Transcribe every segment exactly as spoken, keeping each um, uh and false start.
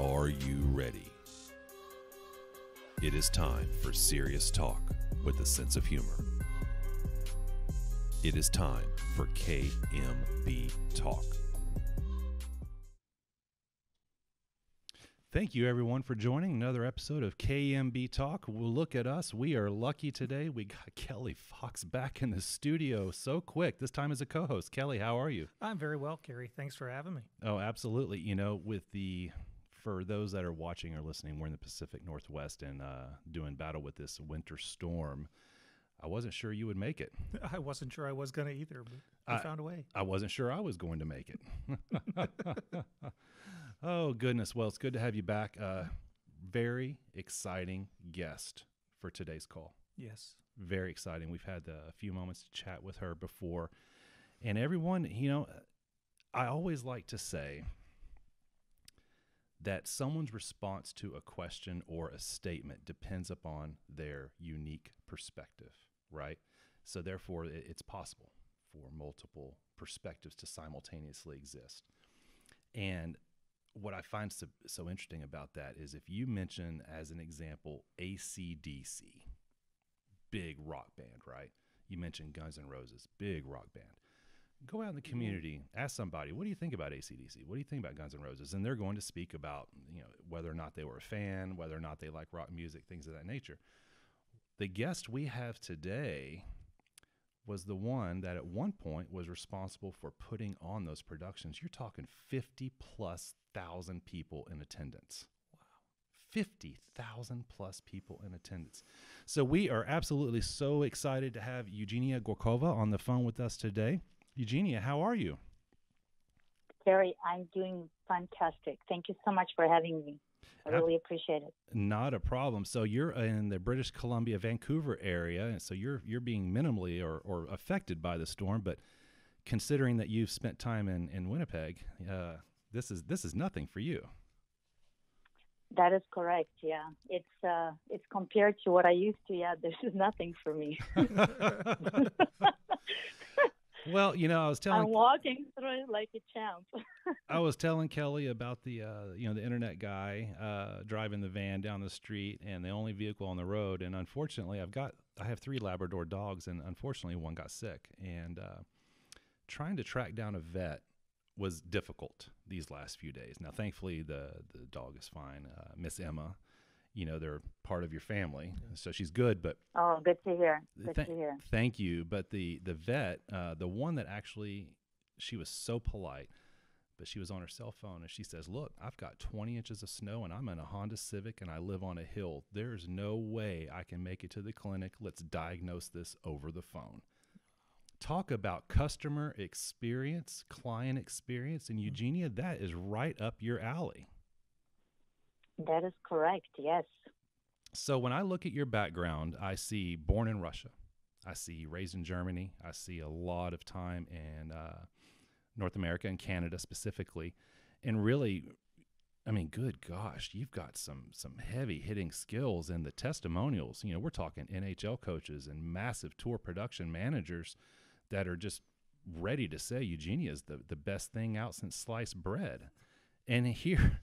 Are you ready? It is time for serious talk with a sense of humor. It is time for K M B Talk. Thank you, everyone, for joining another episode of K M B Talk. We'll look at us. We are lucky today. We got Kelly Fox back in the studio so quick, this time as a co-host. Kelly, how are you? I'm very well, Kerry. Thanks for having me. Oh, absolutely. You know, with the, for those that are watching or listening, we're in the Pacific Northwest and uh, doing battle with this winter storm. I wasn't sure you would make it. I wasn't sure I was going to either, but I, I found a way. I wasn't sure I was going to make it. Oh, goodness. Well, it's good to have you back. Uh, very exciting guest for today's call. Yes. Very exciting. We've had a few moments to chat with her before. And everyone, you know, I always like to say that someone's response to a question or a statement depends upon their unique perspective, right? So therefore, it's possible for multiple perspectives to simultaneously exist. And what I find so, so interesting about that is if you mention, as an example, A C D C, big rock band, right? You mentioned Guns N' Roses, big rock band. Go out in the community, ask somebody, what do you think about A C D C? What do you think about Guns N' Roses? And they're going to speak about, you know, whether or not they were a fan, whether or not they like rock music, things of that nature. The guest we have today was the one that at one point was responsible for putting on those productions. You're talking fifty plus thousand people in attendance. Wow. fifty thousand plus people in attendance. So we are absolutely so excited to have Eugenia Gorkowa on the phone with us today. Eugenia, how are you? Kerry, I'm doing fantastic. Thank you so much for having me. I really appreciate it. Not a problem. So you're in the British Columbia, Vancouver area, and so you're you're being minimally or, or affected by the storm. But considering that you've spent time in in Winnipeg, uh, this is this is nothing for you. That is correct. Yeah, it's uh, it's compared to what I used to. Yeah, this is nothing for me. Well, you know, I was telling. I'm walking through it like a champ. I was telling Kelly about the, uh, you know, the internet guy uh, driving the van down the street and the only vehicle on the road. And unfortunately, I've got, I have three Labrador dogs, and unfortunately, one got sick. And uh, trying to track down a vet was difficult these last few days. Now, thankfully, the the dog is fine. Uh, Miss Emma, you know, they're part of your family, so she's good. But oh, good to hear. Good th- to hear. Thank you. But the the vet, uh, the one that actually, she was so polite, but she was on her cell phone and she says, "Look, I've got twenty inches of snow and I'm in a Honda Civic and I live on a hill. There's no way I can make it to the clinic. Let's diagnose this over the phone." Talk about customer experience, client experience, and mm-hmm. Eugenia, that is right up your alley. That is correct, yes. So when I look at your background, I see born in Russia. I see raised in Germany. I see a lot of time in uh, North America and Canada specifically. And really, I mean, good gosh, you've got some some heavy-hitting skills in the testimonials. You know, we're talking N H L coaches and massive tour production managers that are just ready to say Eugenia is the, the best thing out since sliced bread. And here...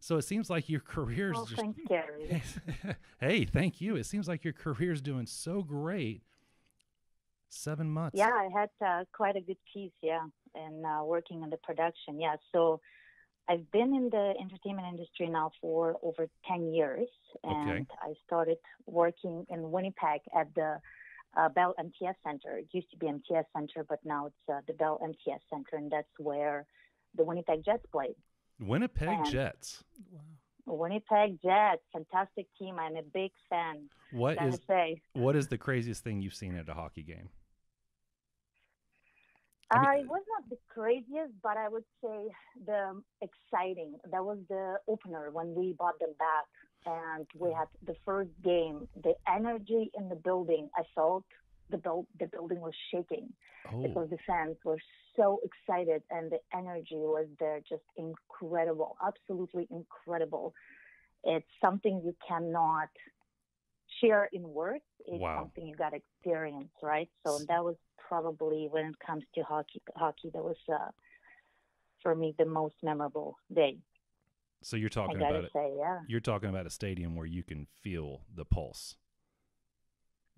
So it seems like your career's oh, just. Thanks, Kerry. Hey, thank you. It seems like your career's doing so great. Seven months. Yeah, I had uh, quite a good piece. Yeah, and uh, working on the production. Yeah, so I've been in the entertainment industry now for over ten years, and okay. I started working in Winnipeg at the uh, Bell M T S Center. It used to be M T S Center, but now it's uh, the Bell M T S Center, and that's where the Winnipeg Jets played. Winnipeg and Jets. Wow. Winnipeg Jets, fantastic team. I'm a big fan. What is say. What is the craziest thing you've seen at a hockey game? I mean, uh, it was not the craziest, but I would say the exciting. That was the opener when we bought them back, and we had the first game. The energy in the building, I felt the build, the building was shaking oh. because the fans were so excited and the energy was there, just incredible, absolutely incredible. It's something you cannot share in words. It's wow. something you got to experience, right? So that was probably, when it comes to hockey, hockey that was, uh, for me, the most memorable day. So you're talking I about it. Say, yeah. You're talking about a stadium where you can feel the pulse.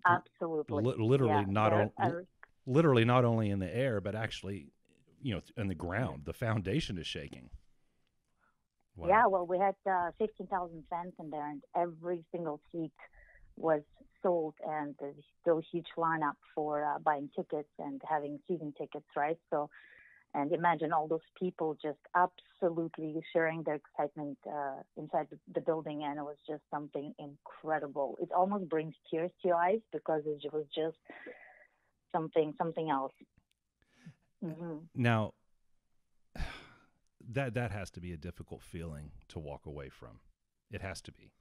Absolutely. L- literally yeah. not yeah. O- l- literally not only in the air, but actually, you know, in the ground. The foundation is shaking. Wow. Yeah, well, we had uh, fifteen thousand fans in there, and every single seat was sold, and there's still a huge lineup for uh, buying tickets and having season tickets, right? So, and imagine all those people just absolutely sharing their excitement uh, inside the, the building, and it was just something incredible. It almost brings tears to your eyes because it was just something, something else. Mm-hmm. Now, That that has to be a difficult feeling to walk away from. It has to be.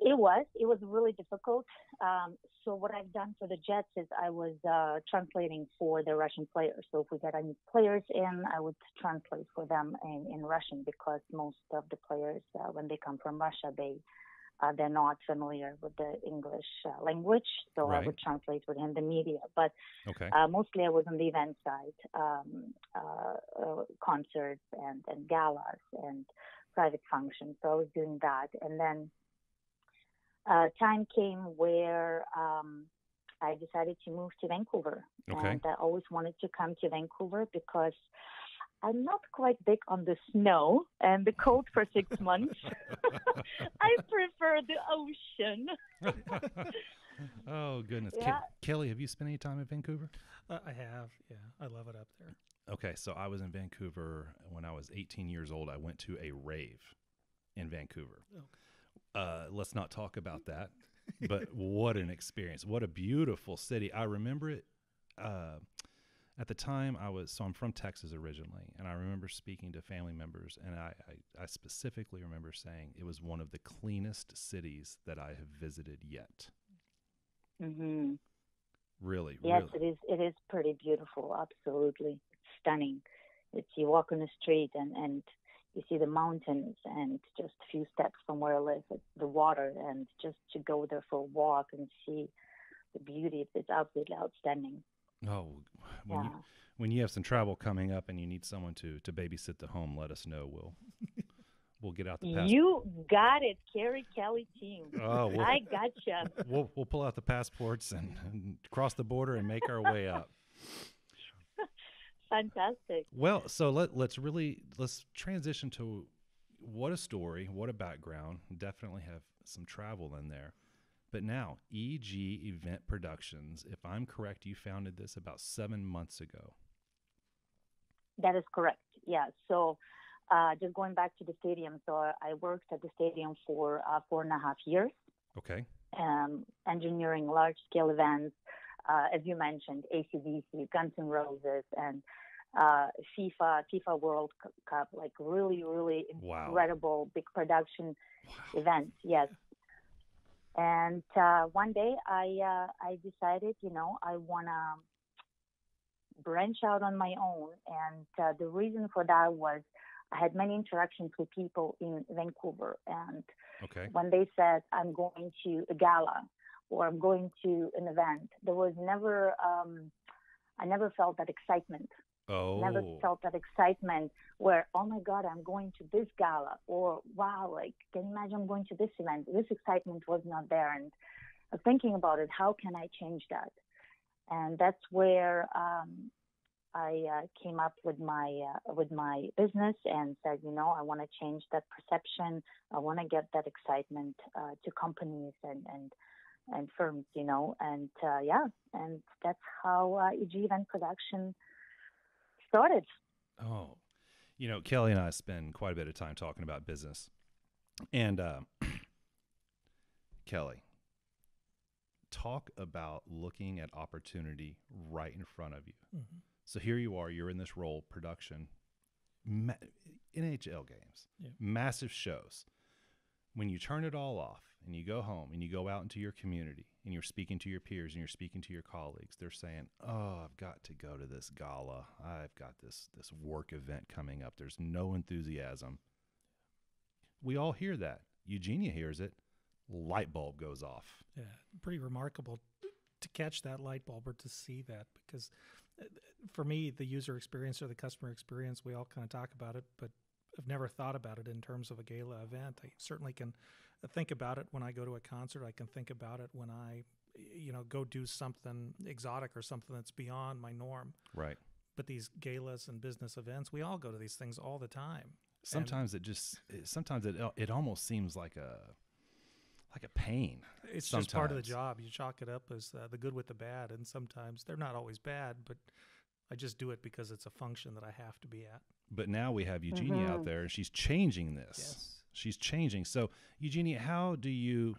It was. It was really difficult. Um, so what I've done for the Jets is I was uh, translating for the Russian players. So if we got any players in, I would translate for them in, in Russian, because most of the players, uh, when they come from Russia, they, uh, they're not familiar with the English uh, language. So right. I would translate within the media. But okay. uh, mostly I was on the event side, um, uh, uh, concerts and, and galas and private functions. So I was doing that. And then Uh, time came where um, I decided to move to Vancouver. Okay. And I always wanted to come to Vancouver because I'm not quite big on the snow and the cold for six months. I prefer the ocean. Oh, goodness. Yeah. Ke- Kelly, have you spent any time in Vancouver? Uh, I have, yeah. I love it up there. Okay, so I was in Vancouver when I was eighteen years old. I went to a rave in Vancouver. Okay. Uh, let's not talk about that, but what an experience. What a beautiful city. I remember it uh, at the time I was, so I'm from Texas originally, and I remember speaking to family members, and I, I, I specifically remember saying it was one of the cleanest cities that I have visited yet. Mm-hmm. Really, yes, really. It is, it is pretty beautiful, absolutely. It's stunning. It's, you walk on the street and, and you see the mountains, and just a few steps from where I live, it's the water, and just to go there for a walk and see the beauty, it's absolutely outstanding. Oh, when, yeah. you, when you have some travel coming up and you need someone to, to babysit the home, let us know. We'll we'll get out the passport. You got it, Kerry Kelly team. Oh, we'll, I gotcha. We'll, we'll pull out the passports and, and cross the border and make our way up. Fantastic. Well, so let, let's really, let's transition to what a story, what a background. Definitely have some travel in there. But now, E G Event Productions, if I'm correct, you founded this about seven months ago. That is correct, yeah. So uh, just going back to the stadium, so I worked at the stadium for uh, four and a half years. Okay. Um, engineering large-scale events. Uh, as you mentioned, A C D C, Guns N' Roses, and uh, FIFA, FIFA World Cup, like really, really incredible wow. big production wow. events. Yes. And uh, one day I uh, I decided, you know, I want to branch out on my own. And uh, the reason for that was I had many interactions with people in Vancouver. And okay. when they said, I'm going to a gala, or I'm going to an event, there was never, um, I never felt that excitement. Oh. Never felt that excitement where, oh my God, I'm going to this gala, or wow, like, can you imagine I'm going to this event? This excitement was not there. And thinking about it, how can I change that? And that's where um, I uh, came up with my uh, with my business and said, you know, I want to change that perception. I want to get that excitement uh, to companies and and. and firms, you know, and uh, yeah, and that's how uh, E G Event Production started. Oh, you know, Kelly and I spend quite a bit of time talking about business, and uh, Kelly, talk about looking at opportunity right in front of you. Mm-hmm. So here you are, you're in this role, production, ma- N H L games, yeah. massive shows. When you turn it all off, and you go home and you go out into your community and you're speaking to your peers and you're speaking to your colleagues, they're saying, oh, I've got to go to this gala. I've got this, this work event coming up. There's no enthusiasm. We all hear that. Eugenia hears it. Light bulb goes off. Yeah, pretty remarkable to catch that light bulb or to see that, because for me, the user experience or the customer experience, we all kind of talk about it, but have never thought about it in terms of a gala event. I certainly can think about it when I go to a concert. I can think about it when I, you know, go do something exotic or something that's beyond my norm. Right. But these galas and business events, we all go to these things all the time. Sometimes and it just, sometimes it it almost seems like a, like a pain. It's sometimes. Just part of the job. You chalk it up as uh, the good with the bad. And sometimes they're not always bad, but I just do it because it's a function that I have to be at. But now we have Eugenia mm-hmm. out there, and she's changing this. Yes. She's changing. So Eugenia, how do you,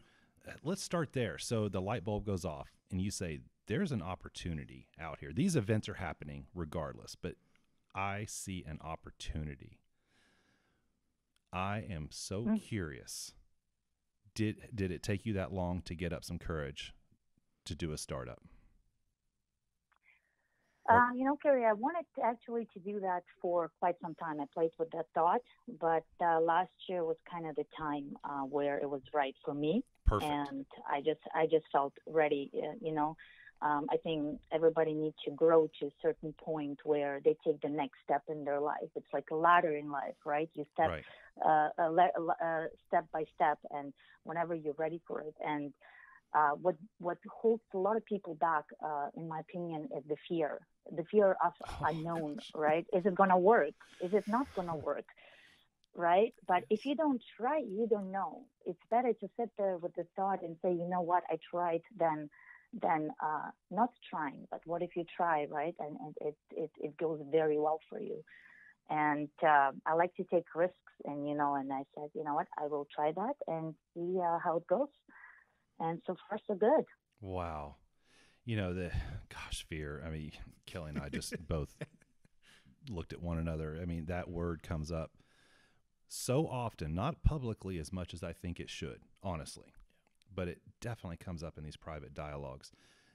let's start there. So the light bulb goes off and you say, there's an opportunity out here. These events are happening regardless, but I see an opportunity. I am so mm-hmm. curious. Did did it take you that long to get up some courage to do a startup? Uh, you know, Kerry, I wanted to actually to do that for quite some time. I played with that thought, but uh, last year was kind of the time uh, where it was right for me. Perfect. And I just I just felt ready. Uh, you know, um, I think everybody needs to grow to a certain point where they take the next step in their life. It's like a ladder in life, right? You step right. Uh, a le- uh, step by step, and whenever you're ready for it. And uh, what what holds a lot of people back, uh, in my opinion, is the fear. The fear of oh, unknown, gosh. Right? Is it going to work? Is it not going to work? Right? But if you don't try, you don't know. It's better to sit there with the thought and say, you know what, I tried than than uh, not trying. But what if you try, right? And, and it, it, it goes very well for you. And uh, I like to take risks. And, you know, and I said, you know what, I will try that and see uh, how it goes. And so far, so good. Wow. You know, the gosh, fear. I mean, Kelly and I just both looked at one another. I mean, that word comes up so often, not publicly as much as I think it should, honestly, yeah. but it definitely comes up in these private dialogues.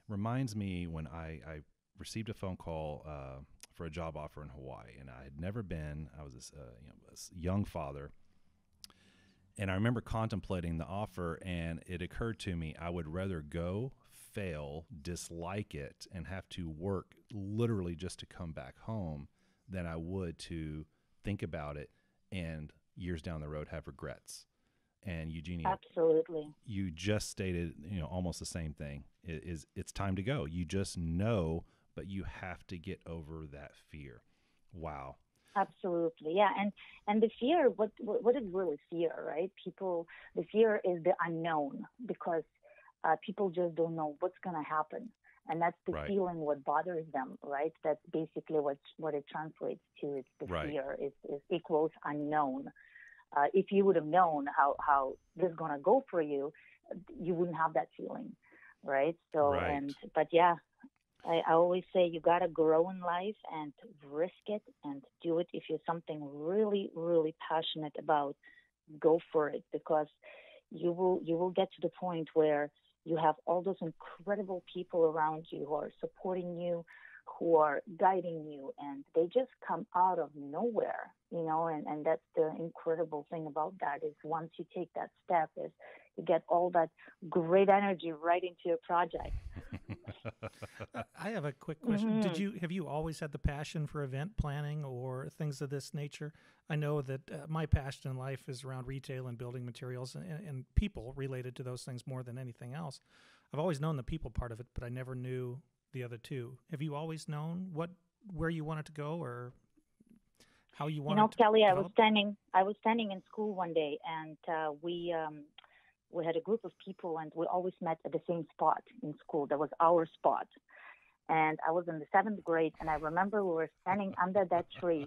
Reminds me when I, I received a phone call uh, for a job offer in Hawaii, and I had never been. I was a uh, you know, a young father. And I remember contemplating the offer, and it occurred to me, I would rather go fail, dislike it, and have to work literally just to come back home than I would to think about it and years down the road have regrets. And Eugenia, absolutely, you just stated, you know, almost the same thing. It is, it's time to go. You just know, but you have to get over that fear. Wow. Absolutely, yeah, and and the fear. What what is really fear, right? People, the fear is the unknown, because uh, people just don't know what's going to happen, and that's the right. feeling what bothers them, right? That's basically what what it translates to. It's the right. fear is is equals unknown. Uh, if you would have known how how this is going to go for you, you wouldn't have that feeling, right? So, right. and but yeah. I, I always say you got to grow in life and risk it and do it. If you're something really, really passionate about, go for it, because you will you will get to the point where you have all those incredible people around you who are supporting you, who are guiding you, and they just come out of nowhere, you know, and, and that's the incredible thing about that is once you take that step is you get all that great energy right into your project. I have a quick question. Mm-hmm. Did you have you always had the passion for event planning or things of this nature? I know that uh, my passion in life is around retail and building materials and, and people related to those things more than anything else. I've always known the people part of it, but I never knew the other two. Have you always known what where you wanted to go or how you wanted? You know, to Kelly, develop? I was standing. I was standing in school one day, and uh, we. Um, We had a group of people, and we always met at the same spot in school. That was our spot. And I was in the seventh grade, and I remember we were standing under that tree.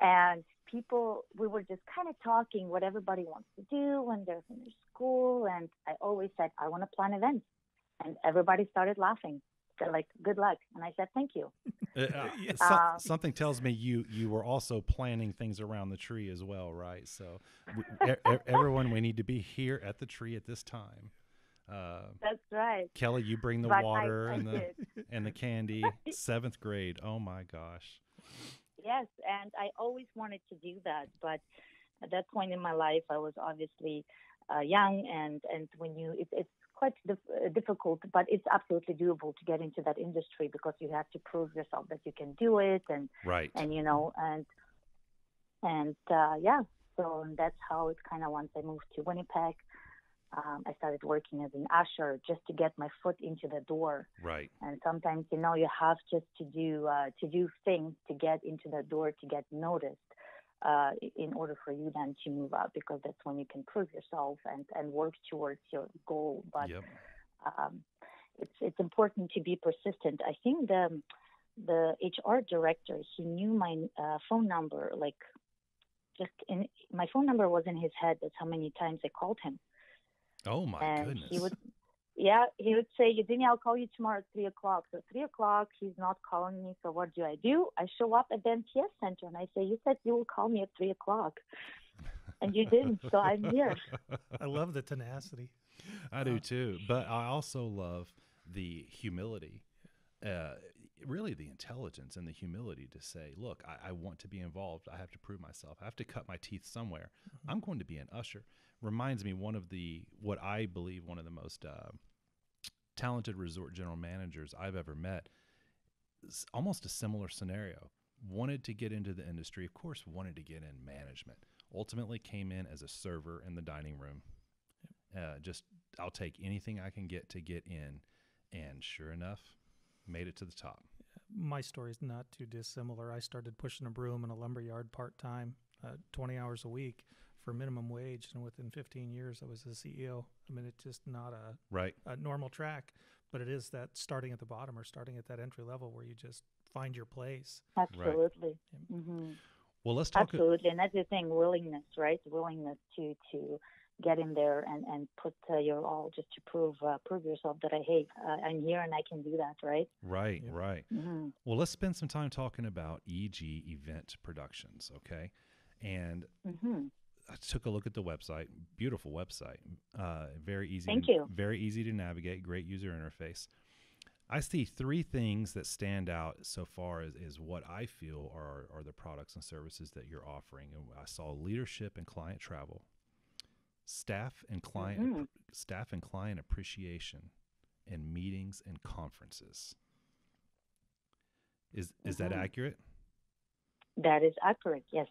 And people, we were just kind of talking what everybody wants to do when they're finished school. And I always said, I want to plan events. And everybody started laughing. They're like, good luck. And I said, thank you. Uh, so, um, something tells me you, you were also planning things around the tree as well, right? So we, er, everyone, we need to be here at the tree at this time. Uh, That's right. Kelly, you bring the but water I, I and the did. and the candy. Seventh grade. Oh, my gosh. Yes, and I always wanted to do that. But at that point in my life, I was obviously uh, young. And, and when you it, – it's quite dif- difficult, but it's absolutely doable to get into that industry because you have to prove yourself that you can do it. And, right. and, you know, and And uh, yeah, so that's how it's kind of, once I moved to Winnipeg, um, I started working as an usher just to get my foot into the door. Right. And sometimes, you know, you have just to do uh, to do things to get into the door, to get noticed, uh, in order for you then to move up, because that's when you can prove yourself and, and work towards your goal. But yep. um, it's it's important to be persistent. I think the the H R director, he knew my uh, phone number, like, just in my phone number was in his head. That's how many times I called him. Oh my and goodness. He would, yeah, he would say, Eugenia, I'll call you tomorrow at three o'clock. So three o'clock, he's not calling me. So what do I do? I show up at the M T S Center and I say, you said you will call me at three o'clock. And you didn't. So I'm here. I love the tenacity. I do too. But I also love the humility, uh, really the intelligence and the humility to say, look, I, I want to be involved. I have to prove myself. I have to cut my teeth somewhere. Mm-hmm. I'm going to be an usher. Reminds me one of the, what I believe one of the most uh, talented resort general managers I've ever met. It's almost a similar scenario. Wanted to get into the industry. Of course, wanted to get in management. Ultimately came in as a server in the dining room. Yep. Uh, just, I'll take anything I can get to get in. And sure enough, made it to the top. My story is not too dissimilar. I started pushing a broom in a lumberyard part-time, uh, twenty hours a week for minimum wage, and within fifteen years, I was the C E O. I mean, it's just not a right a normal track, but it is that starting at the bottom or starting at that entry level where you just find your place. Absolutely. Right. Mm-hmm. Well, let's talk. Absolutely, a- and that's the thing: willingness, right? Willingness to to. get in there and, and put uh, your all just to prove uh, prove yourself that, I hey, uh, I'm here and I can do that, right? Right, yeah. right. Mm-hmm. Well, let's spend some time talking about E G Event Productions, okay? And mm-hmm. I took a look at the website, beautiful website, uh, very easy. Thank to, you. Very easy to navigate, great user interface. I see three things that stand out so far as, as what I feel are, are the products and services that you're offering. And I saw leadership and client travel, staff and client mm-hmm. ap- staff and client appreciation, and meetings and conferences. Is mm-hmm. is that accurate? That is accurate, yes.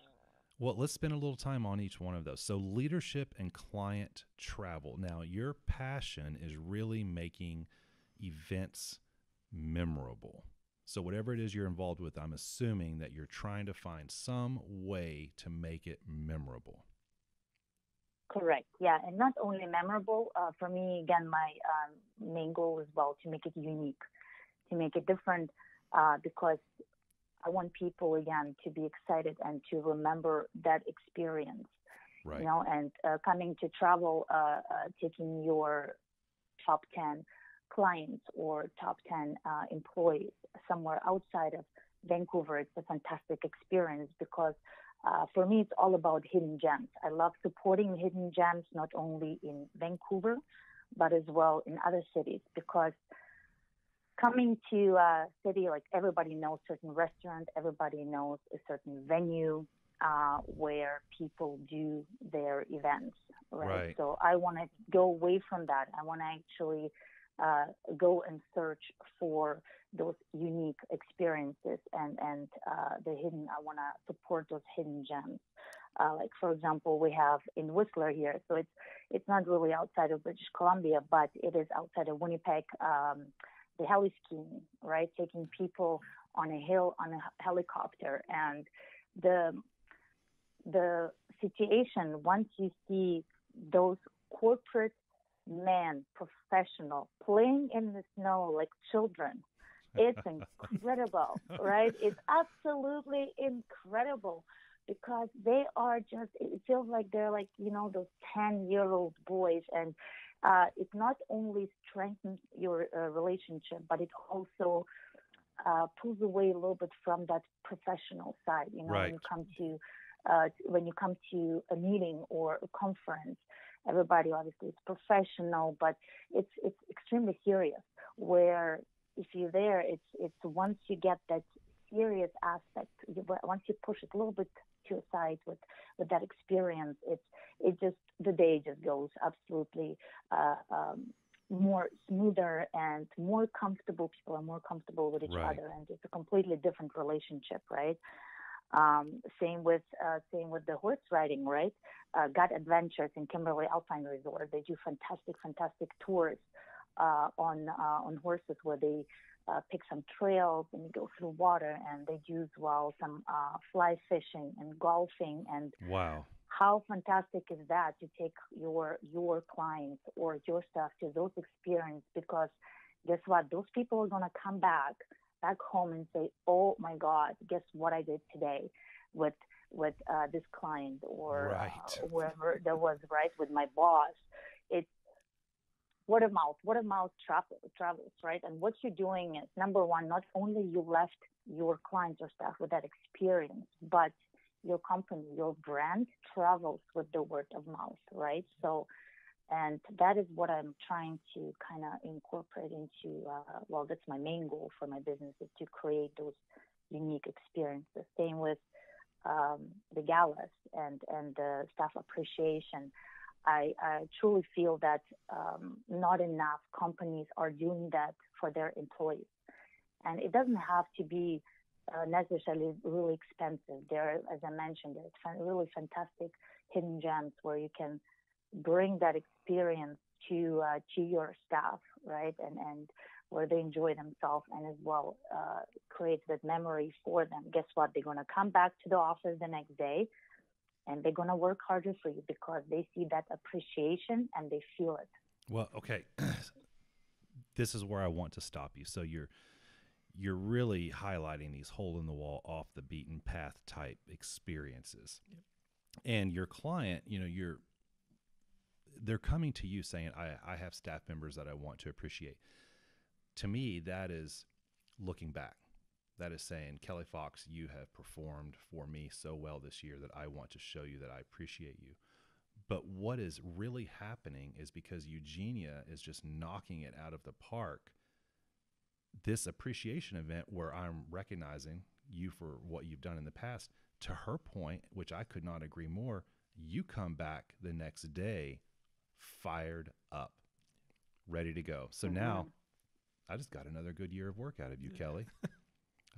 Well, let's spend a little time on each one of those. So leadership and client travel. Now, your passion is really making events memorable. So whatever it is you're involved with, I'm assuming that you're trying to find some way to make it memorable. Correct. Yeah. And not only memorable, uh, for me, again, my um, main goal as well, to make it unique, to make it different, uh, because I want people, again, to be excited and to remember that experience, right. you know, and uh, coming to travel, uh, uh, taking your top ten clients or top ten uh, employees somewhere outside of Vancouver. It's a fantastic experience because Uh, for me, it's all about hidden gems. I love supporting hidden gems, not only in Vancouver, but as well in other cities, because coming to a city, like, everybody knows certain restaurants, everybody knows a certain venue uh, where people do their events, right? right. So I want to go away from that. I want to actually uh, go and search for those unique experiences and, and uh, the hidden, I want to support those hidden gems. Uh, like, for example, we have in Whistler here, so it's it's not really outside of British Columbia, but it is outside of Winnipeg, um, the heli skiing, right? Taking people on a hill on a helicopter. And the the situation, once you see those corporate men, professional, playing in the snow like children, it's incredible, right? It's absolutely incredible, because they are just, it feels like they're like, you know, those ten-year-old boys. And uh, it not only strengthens your uh, relationship, but it also uh, pulls away a little bit from that professional side. You know, right. when you come to uh, when you come to a meeting or a conference, everybody obviously is professional, but it's it's extremely serious, where if you're there, it's it's once you get that serious aspect, you, once you push it a little bit to the side with, with that experience, it's it just the day just goes absolutely uh, um, more smoother and more comfortable. People are more comfortable with each right. other, and it's a completely different relationship, right? Um, same with uh, same with the horse riding, right? Uh, Got Adventures in Kimberley Alpine Resort. They do fantastic, fantastic tours uh, on uh, on horses where they uh, pick some trails and go through water, and they do as well some uh, fly fishing and golfing. And wow, how fantastic is that to take your your clients or your staff to those experiences? Because guess what? Those people are gonna come back. back home and say, oh my God, guess what I did today with with uh, this client or right. uh, whoever there was, right, with my boss. It's word of mouth, word of mouth travel, travels, right? And what you're doing is, number one, not only you left your clients or staff with that experience, but your company, your brand travels with the word of mouth, right? So, and that is what I'm trying to kind of incorporate into, uh, well, that's my main goal for my business, is to create those unique experiences. Same with um, the galas and, and the staff appreciation. I, I truly feel that um, not enough companies are doing that for their employees. And it doesn't have to be uh, necessarily really expensive. There, as I mentioned, there's really fantastic hidden gems where you can bring that experience to uh, to your staff, right, and and where they enjoy themselves, and as well uh, create that memory for them. Guess what? They're gonna come back to the office the next day, and they're gonna work harder for you because they see that appreciation and they feel it. Well, okay, this is where I want to stop you. So you're you're really highlighting these hole in the wall, off the beaten path type experiences, yep. And your client, you know, you're. They're coming to you saying, I, I have staff members that I want to appreciate. To me, that is looking back. That is saying, Kelly Fox, you have performed for me so well this year that I want to show you that I appreciate you. But what is really happening is, because Eugenia is just knocking it out of the park, this appreciation event where I'm recognizing you for what you've done in the past, to her point, which I could not agree more, you come back the next day fired up, ready to go. So mm-hmm. now I just got another good year of work out of you, Kelly.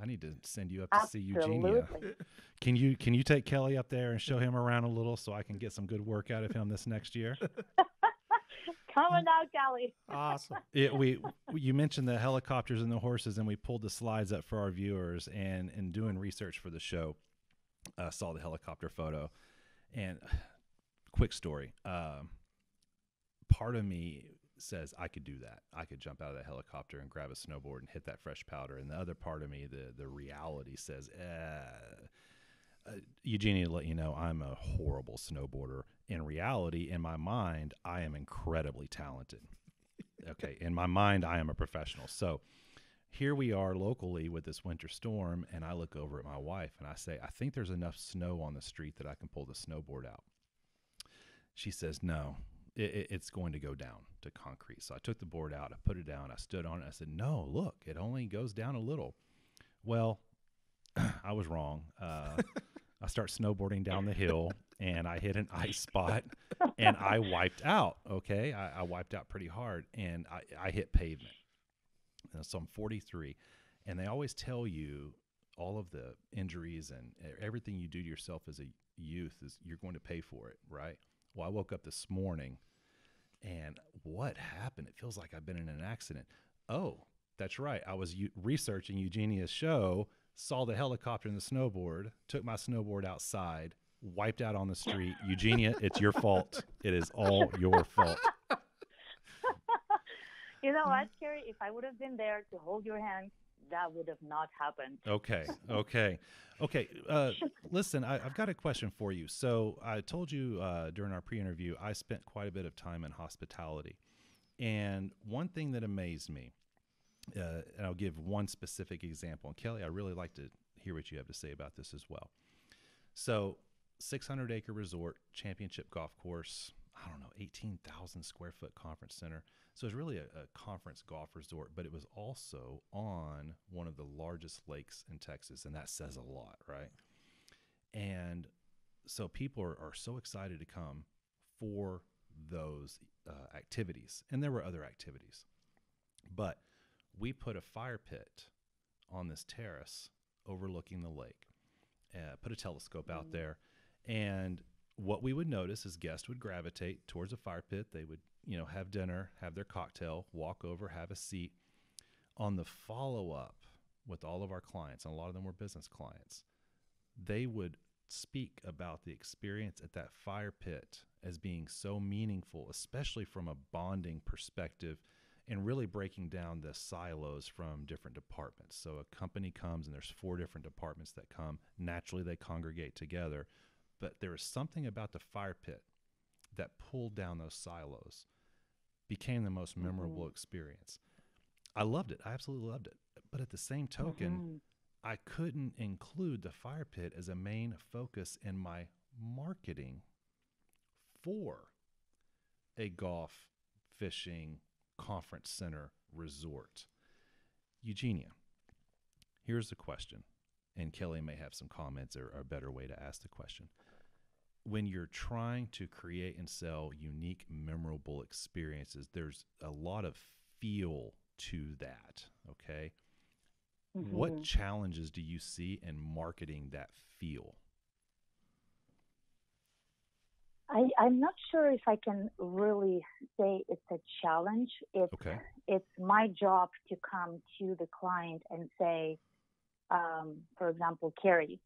I need to send you up to Absolutely. see Eugenia. Can you can you take Kelly up there and show him around a little so I can get some good work out of him this next year? Coming out, Kelly. Awesome. It, we you mentioned the helicopters and the horses, and we pulled the slides up for our viewers, and in doing research for the show, uh, saw the helicopter photo. And uh, quick story. Um, Part of me says I could do that. I could jump out of that helicopter and grab a snowboard and hit that fresh powder. And the other part of me, the the reality says, eh. uh, Eugenia, let you know, I'm a horrible snowboarder. In reality, in my mind, I am incredibly talented. Okay, in my mind, I am a professional. So here we are locally with this winter storm, and I look over at my wife and I say, I think there's enough snow on the street that I can pull the snowboard out. She says, no. It's going to go down to concrete. So I took the board out, I put it down, I stood on it, I said, no, look, it only goes down a little. Well, I was wrong. Uh, I start snowboarding down the hill, and I hit an ice spot, and I wiped out, okay? I, I wiped out pretty hard, and I, I hit pavement. And so I'm forty-three, and they always tell you all of the injuries and everything you do to yourself as a youth is you're going to pay for it, right? Well, I woke up this morning, and what happened? It feels like I've been in an accident. Oh, that's right. I was u- researching Eugenia's show, saw the helicopter and the snowboard, took my snowboard outside, wiped out on the street. Eugenia, it's your fault. It is all your fault. You know what, Kerry? If I would have been there to hold your hand, that would have not happened. Okay. Okay. Okay. Uh, listen, I, I've got a question for you. So I told you uh, during our pre-interview, I spent quite a bit of time in hospitality. And one thing that amazed me, uh, and I'll give one specific example. And Kelly, I really like to hear what you have to say about this as well. So six hundred acre resort, championship golf course, I don't know, eighteen thousand square foot conference center. So it's really a, a conference golf resort, but it was also on one of the largest lakes in Texas, and that says a lot, right? And so people are, are so excited to come for those uh, activities, and there were other activities. But we put a fire pit on this terrace overlooking the lake, uh, put a telescope out there, and what we would notice is guests would gravitate towards a fire pit. They would, you know, have dinner, have their cocktail, walk over, have a seat. On the follow-up with all of our clients, and a lot of them were business clients, they would speak about the experience at that fire pit as being so meaningful, especially from a bonding perspective, and really breaking down the silos from different departments. So a company comes and there's four different departments that come. Naturally, they congregate together. But there was something about the fire pit that pulled down those silos, became the most memorable mm-hmm. experience. I loved it. I absolutely loved it. But at the same token, mm-hmm. I couldn't include the fire pit as a main focus in my marketing for a golf, fishing, conference center, resort. Eugenia, here's the question. And Kelly may have some comments or, or a better way to ask the question. When you're trying to create and sell unique, memorable experiences, there's a lot of feel to that, okay? Mm-hmm. What challenges do you see in marketing that feel? I, I'm not sure if I can really say it's a challenge. It's, okay. It's my job to come to the client and say, Um, for example, Kerry,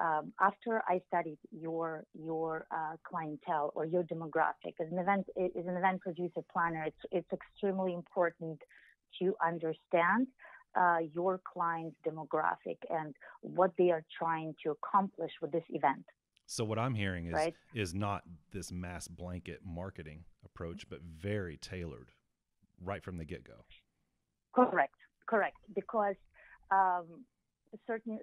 um, after I studied your your uh, clientele or your demographic, as an event is an event producer planner, it's it's extremely important to understand uh, your client's demographic and what they are trying to accomplish with this event. So what I'm hearing is right? is not this mass blanket marketing approach, but very tailored, right from the get-go. Correct, correct, because. Um, certain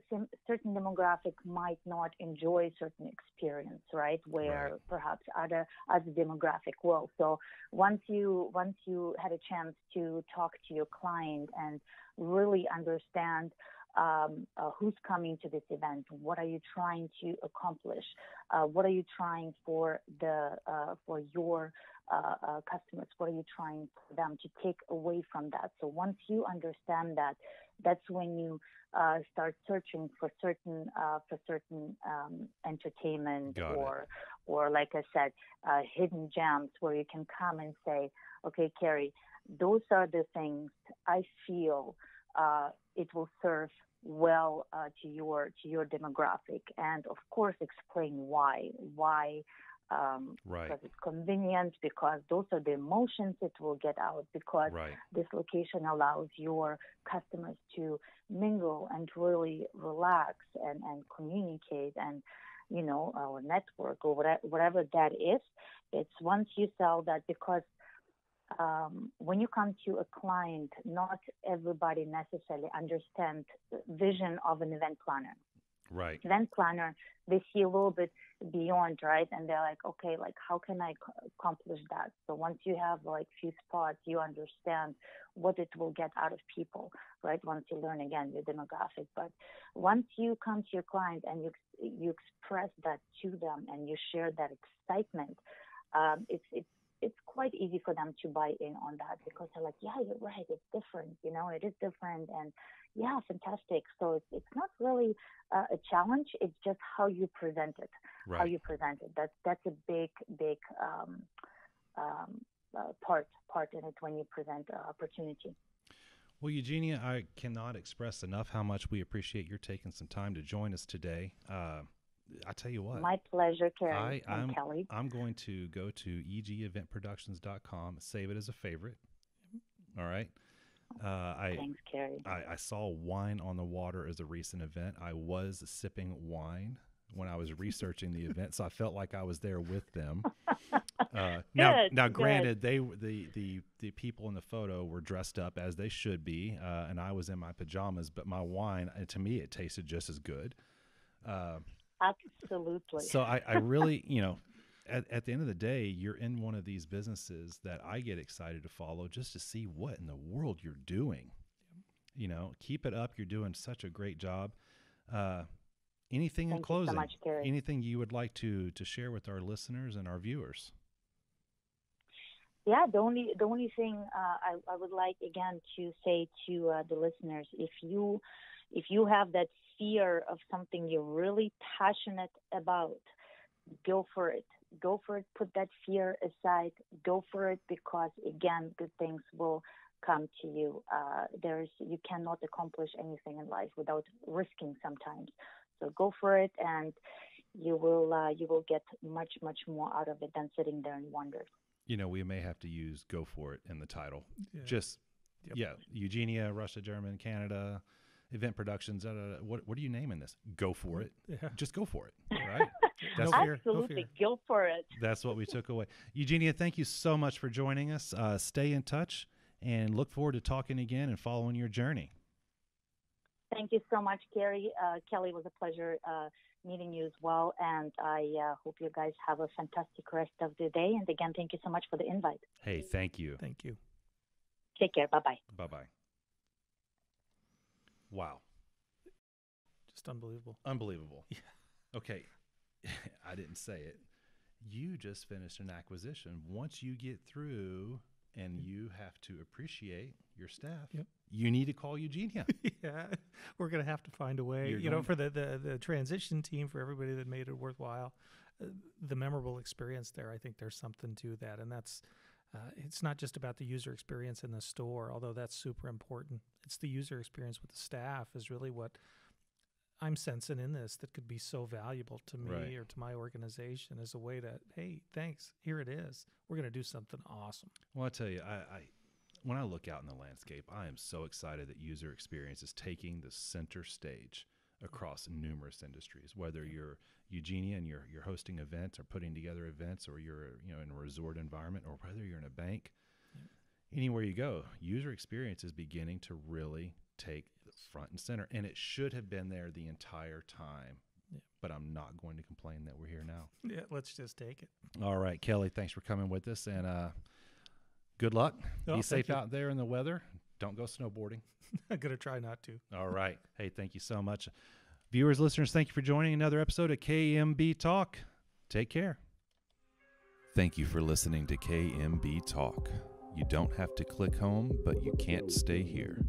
certain demographic might not enjoy certain experience, right? Where right. perhaps other other demographic will. So once you once you had a chance to talk to your client and really understand um, uh, who's coming to this event, what are you trying to accomplish, uh, what are you trying for the uh, for your uh, uh, customers, what are you trying for them to take away from that? So once you understand that, that's when you uh, start searching for certain uh, for certain um, entertainment Got or it. or like I said, uh, hidden gems where you can come and say, okay, Kerry, those are the things I feel uh, it will serve well uh, to your to your demographic, and of course explain why why. Um, right. Because it's convenient, because those are the emotions it will get out, because right. this location allows your customers to mingle and really relax and, and communicate and, you know, our network or whatever, whatever that is. It's once you sell that, because um, when you come to a client, not everybody necessarily understands the vision of an event planner. Right. Event planner, they see a little bit beyond, right? And they're like, okay, like how can I c- accomplish that? So once you have like few spots, you understand what it will get out of people, right? Once you learn again your demographic, but once you come to your client and you you express that to them and you share that excitement, um, it's it's it's quite easy for them to buy in on that, because they're like, yeah, you're right, it's different, you know, it is different, and yeah, fantastic. So it's it's not really uh, a challenge. It's just how you present it, right. how you present it. That's that's a big big um, um, uh, part part in it when you present an opportunity. Well, Eugenia, I cannot express enough how much we appreciate your taking some time to join us today. Uh, I tell you what. My pleasure, Kerry I, and I'm, Kelly. I'm going to go to E G event productions dot com, save it as a favorite. All right. Uh, I, Thanks, Kerry. I, I saw wine on the water as a recent event. I was sipping wine when I was researching the event, so I felt like I was there with them. Uh, now, good, now, granted, good. they the the the people in the photo were dressed up as they should be, uh, and I was in my pajamas. But my wine, to me, it tasted just as good. Uh, Absolutely. So I, I really, you know, at, at the end of the day, you're in one of these businesses that I get excited to follow just to see what in the world you're doing. You know, keep it up. You're doing such a great job. Uh, anything Thank in closing, you so much, Kerry. Anything you would like to to share with our listeners and our viewers? Yeah, the only the only thing uh, I, I would like, again, to say to uh, the listeners, if you if you have that fear of something you're really passionate about, go for it. Go for it. Put that fear aside. Go for it, because, again, good things will come to you. Uh, there is you cannot accomplish anything in life without risking sometimes. So go for it, and you will uh, you will get much, much more out of it than sitting there and wondering. You know, we may have to use "Go for it" in the title. Yeah. Just, yep. yeah, Eugenia, Russia, Germany, Canada, Event Productions. Da, da, da. What what are you naming this? Go for it. Yeah. Just go for it. Right? That's no fear, absolutely, no fear. Go for it. That's what we took away. Eugenia, thank you so much for joining us. Uh, stay in touch, and look forward to talking again and following your journey. Thank you so much, Kerry. Uh, Kelly, it was a pleasure uh, meeting you as well, and I uh, hope you guys have a fantastic rest of the day. And again, thank you so much for the invite. Hey, thank you. Thank you. Take care. Bye-bye. Bye-bye. Wow. Just unbelievable. Unbelievable. Yeah. Okay. I didn't say it. You just finished an acquisition. Once you get through and you have to appreciate your staff, yep. you need to call Eugenia. Yeah, we're going to have to find a way, You're you know, for the, the, the transition team, for everybody that made it worthwhile, uh, the memorable experience there. I think there's something to that. And that's, uh, it's not just about the user experience in the store, although that's super important. It's the user experience with the staff is really what I'm sensing in this that could be so valuable to me right. or to my organization as a way to, hey, thanks, here it is. We're going to do something awesome. Well, I tell you, I, I when I look out in the landscape, I am so excited that user experience is taking the center stage across numerous industries, whether you're Eugenia and you're, you're hosting events or putting together events, or you're you know in a resort environment, or whether you're in a bank. Yeah. Anywhere you go, user experience is beginning to really take front and center, and it should have been there the entire time. Yeah. But I'm not going to complain that we're here now. Yeah, let's just take it. All right, Kelly, thanks for coming with us, and uh good luck. Oh, be safe you. out there in the weather. Don't go snowboarding. I'm gonna try not to. All right. Hey, thank you so much, viewers, listeners. Thank you for joining another episode of K M B Talk. Take care. Thank you for listening to K M B Talk. You don't have to click home, but you can't stay here.